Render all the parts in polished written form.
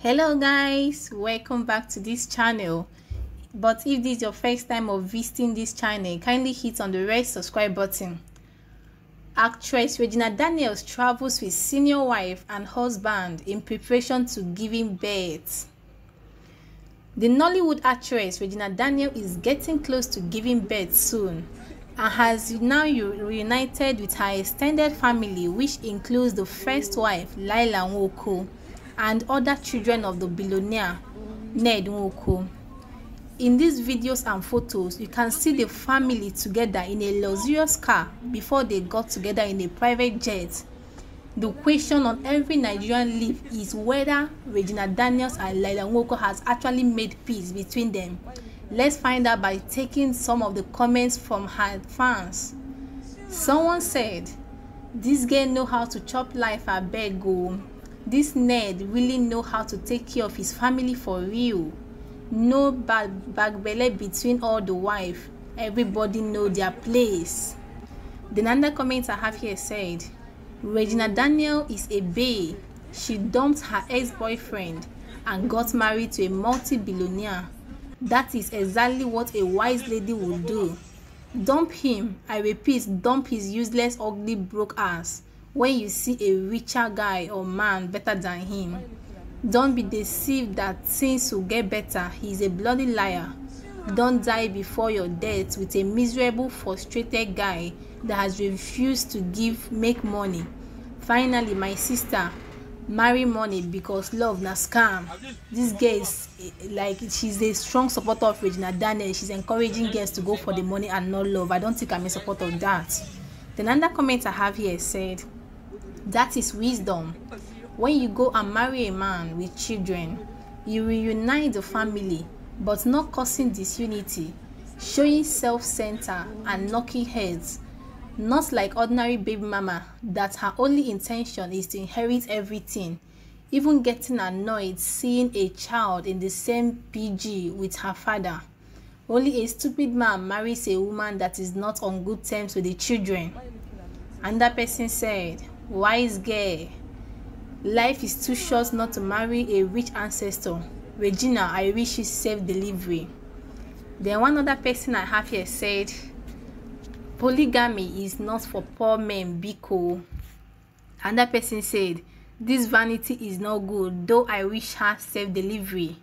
Hello guys, welcome back to this channel. But if this is your first time of visiting this channel, kindly hit on the red subscribe button. Actress Regina Daniels travels with senior wife and husband in preparation to giving birth. The Nollywood actress Regina Daniels is getting close to giving birth soon and has now reunited with her extended family, which includes the first wife Lila Nwoko and other children of the billionaire Ned Nwoko. In these videos and photos, you can see the family together in a luxurious car before they got together in a private jet. The question on every Nigerian lip is whether Regina Daniels and Lila Nwoko has actually made peace between them. Let's find out by taking some of the comments from her fans. Someone said, "This girl know how to chop life, I beg go. This Ned really know how to take care of his family for real. No back belly between all the wife. Everybody know their place." Then another comment I have here said, "Regina Daniels is a bae. She dumped her ex-boyfriend and got married to a multi-billionaire. That is exactly what a wise lady would do. Dump him, I repeat, dump his useless, ugly, broke ass. When you see a richer guy or man better than him, don't be deceived that things will get better. He's a bloody liar. Don't die before your death with a miserable, frustrated guy that has refused to make money. Finally, my sister, marry money because love na scam." This girl is like, she's a strong supporter of Regina Daniels. She's encouraging girls to go for the money and not love. I don't think I'm in support of that. Then another comment I have here said, "That is wisdom. When you go and marry a man with children, you reunite the family, but not causing disunity, showing self-center and knocking heads. Not like ordinary baby mama that her only intention is to inherit everything, even getting annoyed seeing a child in the same PG with her father. Only a stupid man marries a woman that is not on good terms with the children." And that person said, "Wise girl, life is too short not to marry a rich ancestor. Regina, I wish you safe delivery." Then one other person I have here said, "Polygamy is not for poor men, Biko." And that person said, "This vanity is not good, though I wish her safe delivery."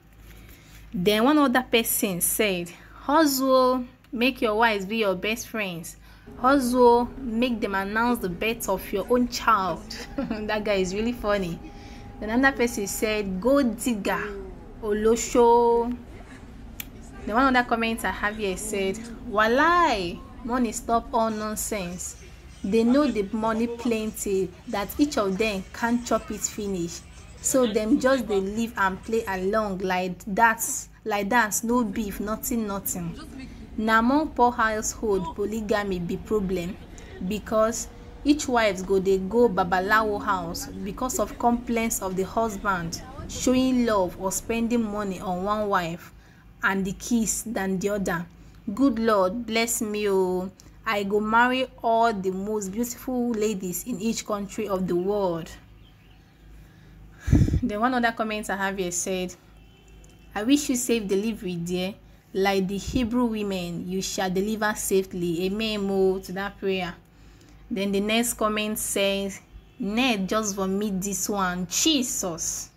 Then one other person said, "Hustle, make your wives be your best friends. Hustle, make them announce the birth of your own child." That guy is really funny. Then another person said, "Gold digger, Olosho." The one other comment I have here said, "Walai, money stop all nonsense. They know the money plenty that each of them can chop it finish. So them just they live and play along like that, no beef, nothing. Now among poor household, polygamy be problem because each wives go they go babalawo house because of complaints of the husband showing love or spending money on one wife and the kids than the other. Good Lord bless me, oh! I go marry all the most beautiful ladies in each country of the world." Then one other comment I have here said, "I wish you safe delivery, dear. Like the Hebrew women, you shall deliver safely. Amen, mo," to that prayer. Then the next comment says, "Ned, just vomit this one. Jesus.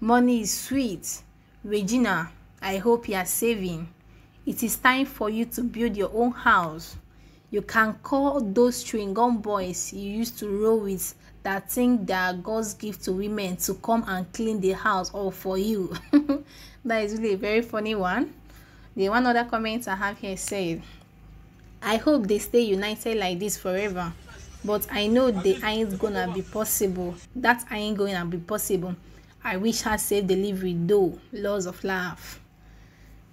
Money is sweet. Regina, I hope you are saving. It is time for you to build your own house. You can call those string gun boys you used to roll with that think they are God's gift to women to come and clean the house all for you." That is really a very funny one. The one other comment I have here said, "I hope they stay united like this forever, but I know they ain't gonna be possible. That ain't gonna be possible. I wish her safe delivery though. Lots of love."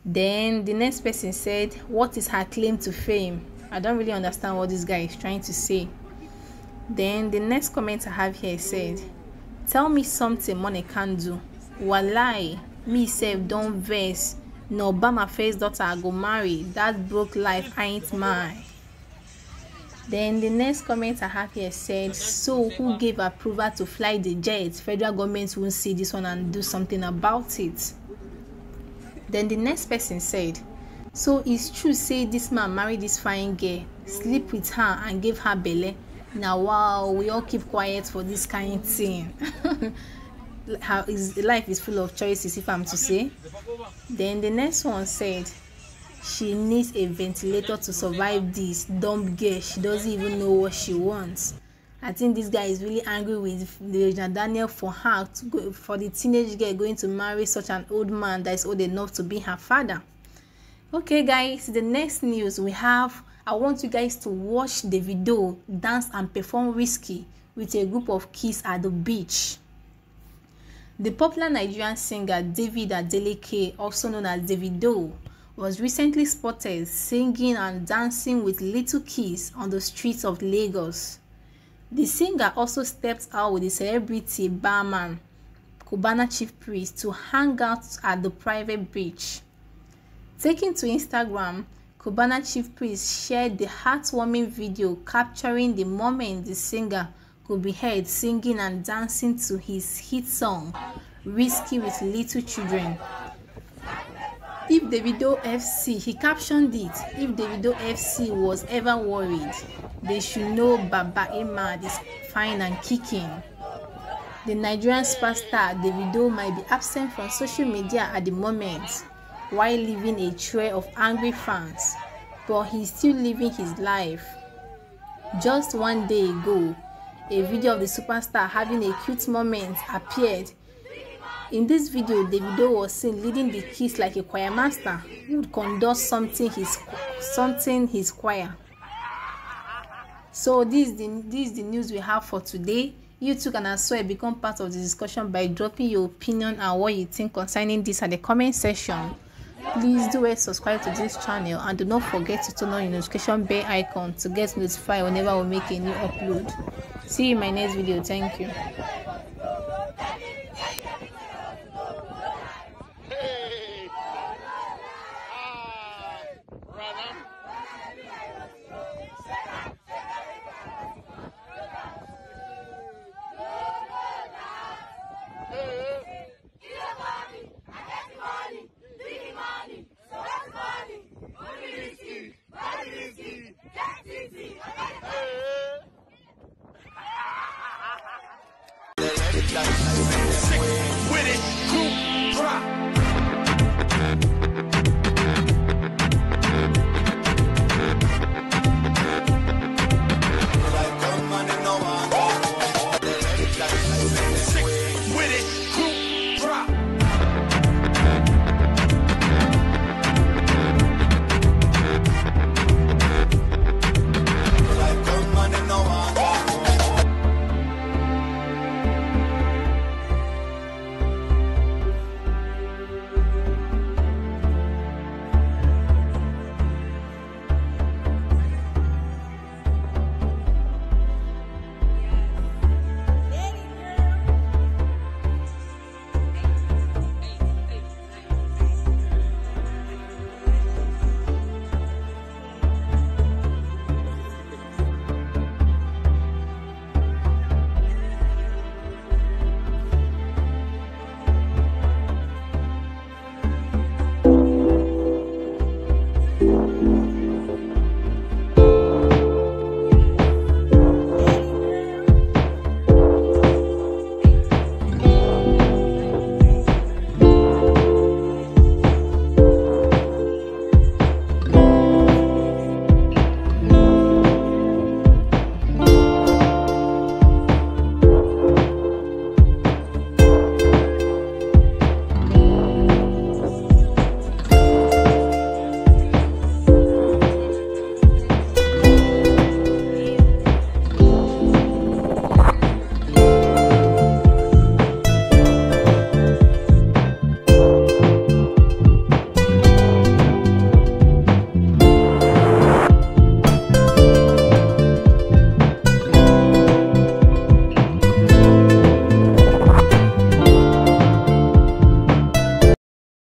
Then the next person said, "What is her claim to fame?" I don't really understand what this guy is trying to say. Then the next comment I have here said, "Tell me something money can do. Walai, me save don't verse. No, but my first daughter I go marry. That broke life ain't mine." Then the next comment I have here said, so who gave approval to fly the jets? Federal government won't see this one and do something about it. Then the next person said, so it's true say this man married this fine girl, sleep with her and gave her belle. Now wow, we all keep quiet for this kind of thing. How is life is full of choices, if I'm to say. Then the next one said, she needs a ventilator to survive this. Dumb girl, she doesn't even know what she wants. I think this guy is really angry with Regina Daniels for her, for the teenage girl going to marry such an old man that is old enough to be her father. Okay guys, the next news we have, I want you guys to watch the video dance and perform Risky with a group of kids at the beach. The popular Nigerian singer David Adeleke, also known as Davido, was recently spotted singing and dancing with little kids on the streets of Lagos. The singer also stepped out with the celebrity barman, Cubana Chief Priest, to hang out at the private beach. Taken to Instagram, Cubana Chief Priest shared the heartwarming video capturing the moment the singer could be heard singing and dancing to his hit song, Risky with Little Children. If Davido FC, he captioned it, if Davido FC was ever worried, they should know Baba Emad is fine and kicking. The Nigerian superstar Davido might be absent from social media at the moment, while leaving a trail of angry fans, but he's still living his life. Just one day ago, a video of the superstar having a cute moment appeared. In this video, Davido was seen leading the kids like a choir master would conduct his choir. So this is the news we have for today. You too can as well become part of the discussion by dropping your opinion and what you think concerning this at the comment section. Please do subscribe to this channel and do not forget to turn on your notification bell icon to get notified whenever we make a new upload. See you in my next video. Thank you. With it,